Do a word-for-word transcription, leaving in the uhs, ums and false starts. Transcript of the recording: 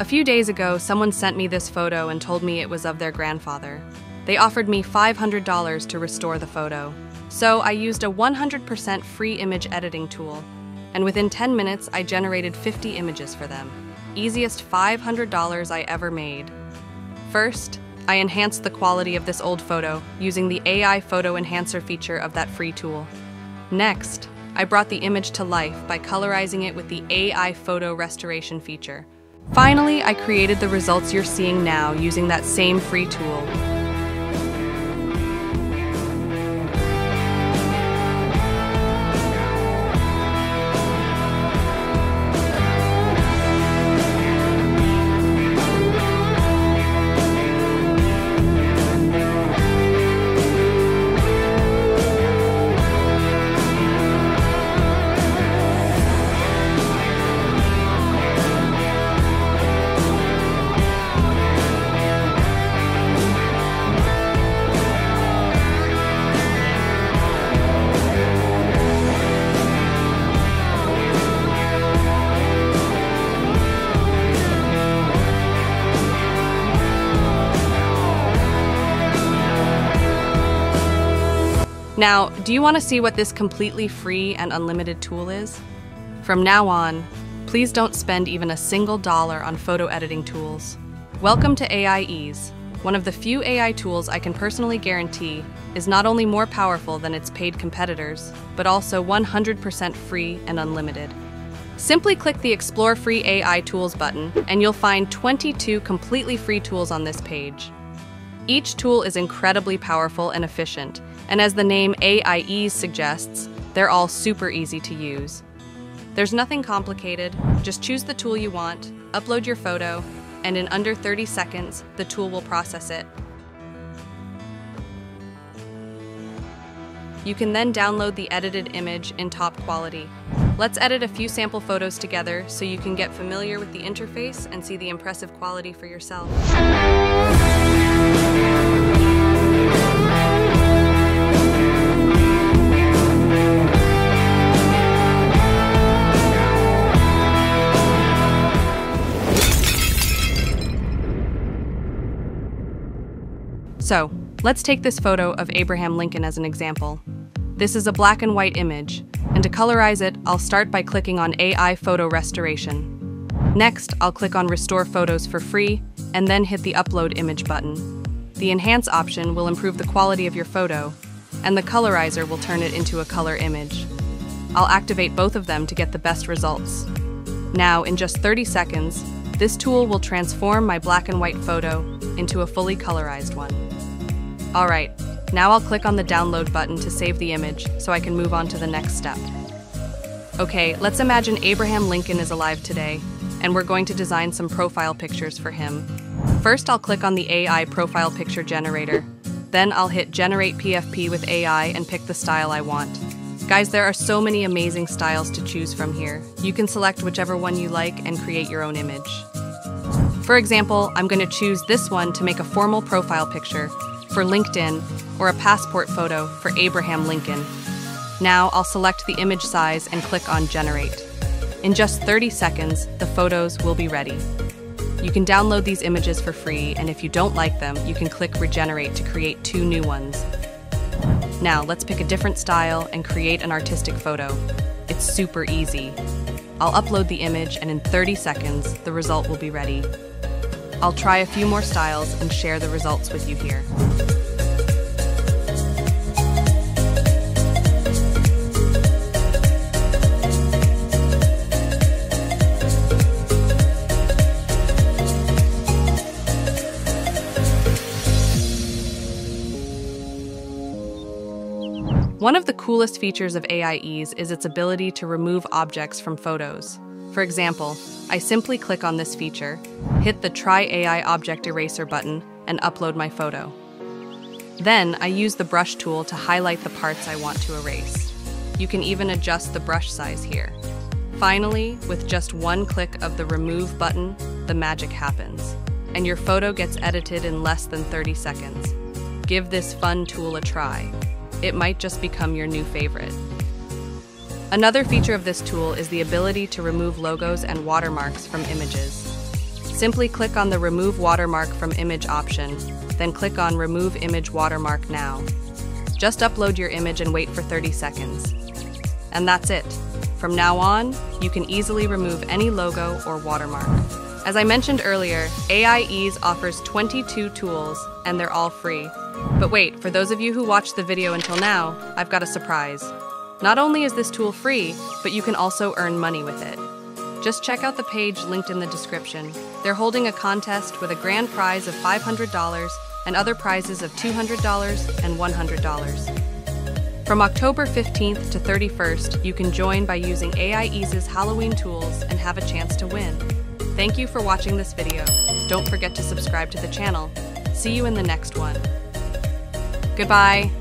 A few days ago, someone sent me this photo and told me it was of their grandfather. They offered me five hundred dollars to restore the photo. So I used a one hundred percent free image editing tool, and within ten minutes, I generated fifty images for them. Easiest five hundred dollars I ever made. First, I enhanced the quality of this old photo using the A I photo enhancer feature of that free tool. Next, I brought the image to life by colorizing it with the A I photo restoration feature. Finally, I created the results you're seeing now using that same free tool. Now, do you want to see what this completely free and unlimited tool is? From now on, please don't spend even a single dollar on photo editing tools. Welcome to A I Ease, one of the few A I tools I can personally guarantee is not only more powerful than its paid competitors, but also one hundred percent free and unlimited. Simply click the Explore Free A I Tools button and you'll find twenty-two completely free tools on this page. Each tool is incredibly powerful and efficient, and as the name A I Ease suggests, they're all super easy to use. There's nothing complicated, just choose the tool you want, upload your photo, and in under thirty seconds, the tool will process it. You can then download the edited image in top quality. Let's edit a few sample photos together so you can get familiar with the interface and see the impressive quality for yourself. So, let's take this photo of Abraham Lincoln as an example. This is a black and white image, and to colorize it, I'll start by clicking on A I Photo Restoration. Next, I'll click on Restore Photos for free, and then hit the Upload Image button. The Enhance option will improve the quality of your photo, and the colorizer will turn it into a color image. I'll activate both of them to get the best results. Now, in just thirty seconds, this tool will transform my black and white photo into a fully colorized one. All right, now I'll click on the download button to save the image so I can move on to the next step. Okay, let's imagine Abraham Lincoln is alive today, and we're going to design some profile pictures for him. First, I'll click on the A I profile picture generator. Then I'll hit Generate P F P with A I and pick the style I want. Guys, there are so many amazing styles to choose from here. You can select whichever one you like and create your own image. For example, I'm going to choose this one to make a formal profile picture for LinkedIn or a passport photo for Abraham Lincoln. Now I'll select the image size and click on Generate. In just thirty seconds, the photos will be ready. You can download these images for free, and if you don't like them, you can click Regenerate to create two new ones. Now let's pick a different style and create an artistic photo. It's super easy. I'll upload the image and in thirty seconds, the result will be ready. I'll try a few more styles and share the results with you here. One of the coolest features of A I Ease is its ability to remove objects from photos. For example, I simply click on this feature, hit the Try A I Object Eraser button, and upload my photo. Then I use the brush tool to highlight the parts I want to erase. You can even adjust the brush size here. Finally, with just one click of the Remove button, the magic happens, and your photo gets edited in less than thirty seconds. Give this fun tool a try. It might just become your new favorite. Another feature of this tool is the ability to remove logos and watermarks from images. Simply click on the Remove Watermark from Image option, then click on Remove Image Watermark Now. Just upload your image and wait for thirty seconds. And that's it. From now on, you can easily remove any logo or watermark. As I mentioned earlier, A I Ease offers twenty-two tools, and they're all free. But wait, for those of you who watched the video until now, I've got a surprise. Not only is this tool free, but you can also earn money with it. Just check out the page linked in the description. They're holding a contest with a grand prize of five hundred dollars and other prizes of two hundred dollars and one hundred dollars. From October fifteenth to thirty-first, you can join by using A I Ease's Halloween tools and have a chance to win. Thank you for watching this video. Don't forget to subscribe to the channel. See you in the next one. Goodbye.